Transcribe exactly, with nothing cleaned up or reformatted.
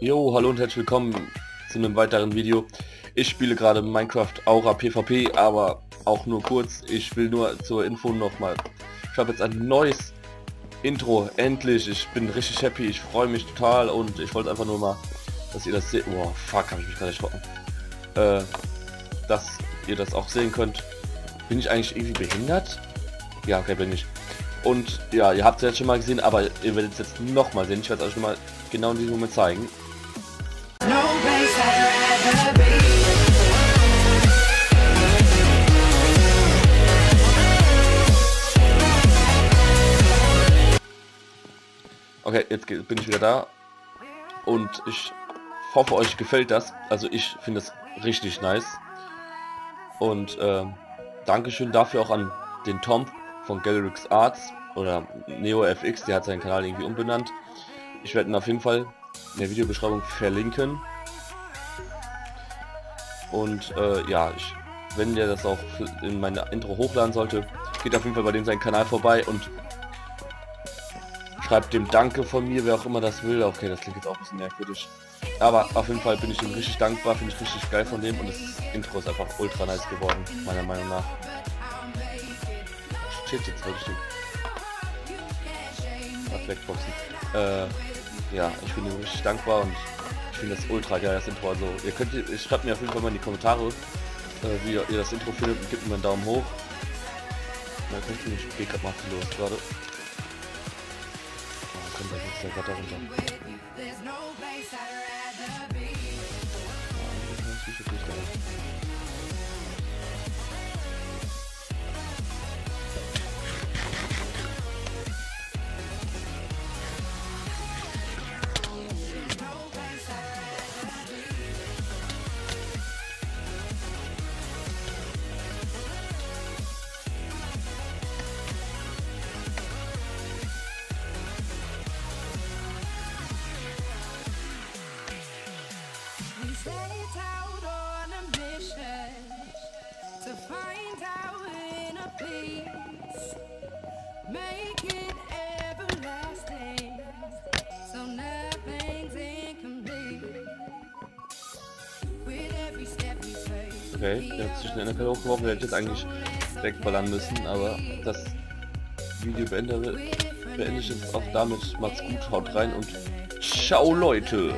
Jo, hallo und herzlich willkommen zu einem weiteren Video. Ich spiele gerade Minecraft Aura PvP, aber auch nur kurz. Ich will nur zur Info nochmal. Ich habe jetzt ein neues Intro, endlich. Ich bin richtig happy, ich freue mich total und ich wollte einfach nur mal, dass ihr das seht. Wow, fuck, habe ich mich gerade erschrocken. Äh, dass ihr das auch sehen könnt. Bin ich eigentlich irgendwie behindert? Ja, okay, bin ich. Und ja, ihr habt es jetzt schon mal gesehen, aber ihr werdet es jetzt nochmal sehen. Ich werde es euch nochmal genau in diesem Moment zeigen. Okay, jetzt bin ich wieder da und ich hoffe, euch gefällt das. Also ich finde es richtig nice und äh, Dankeschön dafür auch an den Tom von GelerixArts oder NeoFX, der hat seinen Kanal irgendwie umbenannt. Ich werde ihn auf jeden Fall in der Videobeschreibung verlinken. Und äh, ja, ich, wenn der das auch in meine Intro hochladen sollte, geht auf jeden Fall bei dem seinen Kanal vorbei und schreibt dem Danke von mir, wer auch immer das will. Okay, das klingt jetzt auch ein bisschen merkwürdig. Aber auf jeden Fall bin ich ihm richtig dankbar, finde ich richtig geil von dem und das Intro ist einfach ultra nice geworden, meiner Meinung nach. Shit, jetzt wollte ich den wegboxen. Äh, ja, ich bin ihm richtig dankbar und ich finde das ultra geil, das Intro. Also ihr könnt, ihr schreibt mir auf jeden Fall mal in die Kommentare, äh, wie ihr das Intro findet und gebt mir einen Daumen hoch. Dann könnt ihr mich, ich gehe gerade mal viel los gerade. Da geht's ja gerade runter. Okay, der hat sich in der Karte hochgeworfen, der hätte jetzt eigentlich wegballern müssen, aber das Video beende, beende ich jetzt auch damit. Macht's gut, haut rein und ciao Leute!